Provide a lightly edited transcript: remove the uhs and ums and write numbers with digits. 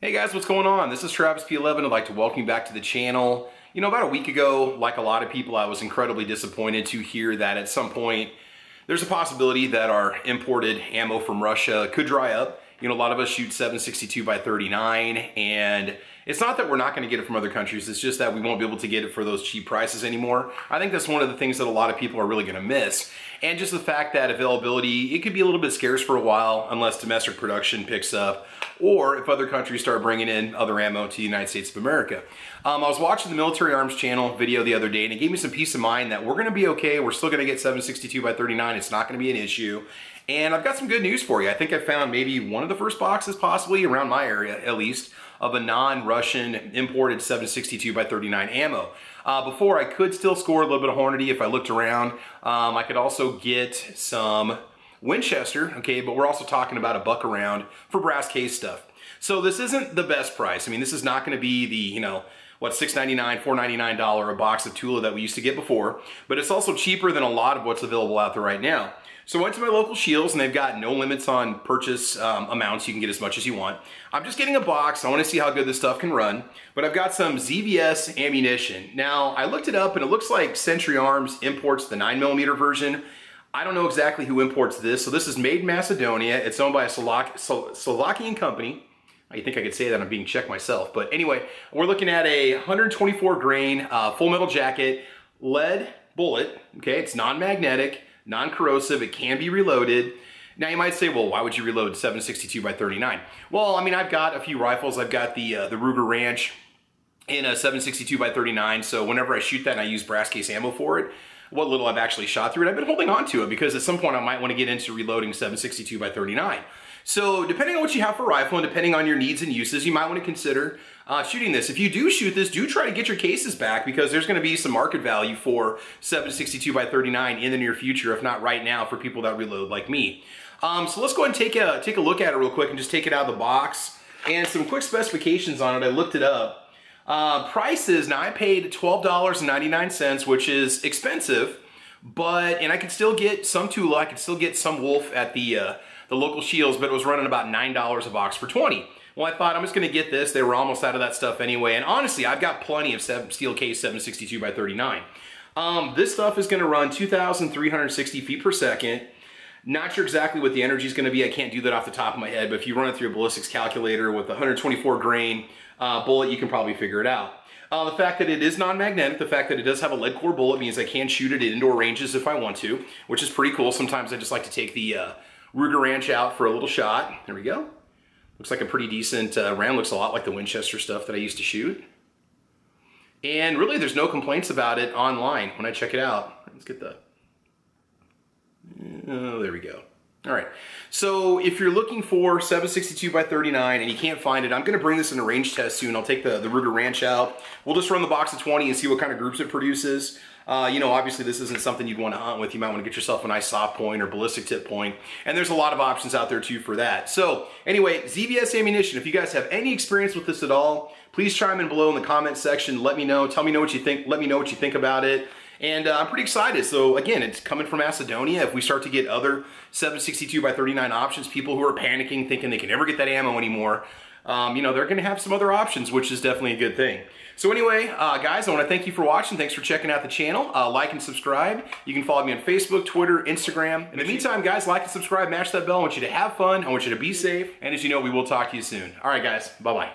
Hey guys, what's going on? This is Travis P11. I'd like to welcome you back to the channel. You know, about a week ago, like a lot of people, I was incredibly disappointed to hear that at some point there's a possibility that our imported ammo from Russia could dry up. You know, a lot of us shoot 7.62 by 39, and it's not that we're not going to get it from other countries, it's just that we won't be able to get it for those cheap prices anymore. I think that's one of the things that a lot of people are really going to miss. And just the fact that availability, it could be a little bit scarce for a while unless domestic production picks up, or if other countries start bringing in other ammo to the United States of America. I was watching the Military Arms Channel video the other day, and it gave me some peace of mind that we're going to be okay. We're still going to get 7.62 by 39. It's not going to be an issue. And I've got some good news for you. I think I found maybe one of the first boxes, possibly around my area at least, of a non-Russian imported 7.62 by 39 ammo. Before, I could still score a little bit of Hornady if I looked around. I could also get some Winchester, okay, but we're also talking about $1 a round for brass case stuff. So this isn't the best price. I mean, this is not gonna be the, you know, what, $6.99, $4.99 a box of Tula that we used to get before, but it's also cheaper than a lot of what's available out there right now. So I went to my local Shields, and they've got no limits on purchase amounts. You can get as much as you want. I'm just getting a box. I want to see how good this stuff can run, but I've got some ZVS ammunition. Now, I looked it up, and it looks like Century Arms imports the 9mm version. I don't know exactly who imports this. So this is made in Macedonia. It's owned by a Solokian company. I think I could say that, I'm being checked myself. But anyway, we're looking at a 124 grain full metal jacket, lead bullet. Okay, it's non-magnetic, non-corrosive, it can be reloaded. Now you might say, well, why would you reload 7.62 by 39? Well, I mean, I've got a few rifles. I've got the Ruger Ranch in a 7.62 by 39. So whenever I shoot that and I use brass case ammo for it, what little I've actually shot through it, I've been holding on to it because at some point I might want to get into reloading 7.62 by 39. So depending on what you have for rifle and depending on your needs and uses, you might want to consider shooting this. If you do shoot this, do try to get your cases back because there's going to be some market value for 7.62 by 39 in the near future, if not right now, for people that reload like me. So let's go ahead and take a look at it real quick and just take it out of the box. And some quick specifications on it, I looked it up. Prices, now I paid $12.99, which is expensive, but, and I could still get some Tula, I could still get some Wolf at the local Shields, but it was running about $9 a box for 20. Well, I thought I'm just gonna get this. They were almost out of that stuff anyway, and honestly, I've got plenty of steel case 7.62 by 39. This stuff is gonna run 2,360 feet per second. Not sure exactly what the energy is going to be. I can't do that off the top of my head, but if you run it through a ballistics calculator with a 124 grain bullet, you can probably figure it out. The fact that it is non-magnetic, the fact that it does have a lead core bullet means I can shoot it at indoor ranges if I want to, which is pretty cool. Sometimes I just like to take the Ruger Ranch out for a little shot. There we go. Looks like a pretty decent round. Looks a lot like the Winchester stuff that I used to shoot. And really, there's no complaints about it online when I check it out. Let's get the... Oh, there we go. All right. So if you're looking for 7.62 by 39 and you can't find it, I'm going to bring this in a range test soon. I'll take the Ruger Ranch out. We'll just run the box of 20 and see what kind of groups it produces. You know, obviously this isn't something you'd want to hunt with. You might want to get yourself a nice soft point or ballistic tip point. And there's a lot of options out there too for that. So anyway, ZVS ammunition. If you guys have any experience with this at all, please chime in below in the comment section. Let me know. Tell me what you think. Let me know what you think about it. And I'm pretty excited. So again, it's coming from Macedonia. If we start to get other 7.62 by 39 options, people who are panicking, thinking they can never get that ammo anymore, you know, they're going to have some other options, which is definitely a good thing. So anyway, guys, I want to thank you for watching. Thanks for checking out the channel. Like and subscribe. You can follow me on Facebook, Twitter, Instagram. In the meantime, guys, like and subscribe. Mash that bell. I want you to have fun. I want you to be safe. And as you know, we will talk to you soon. All right, guys. Bye-bye.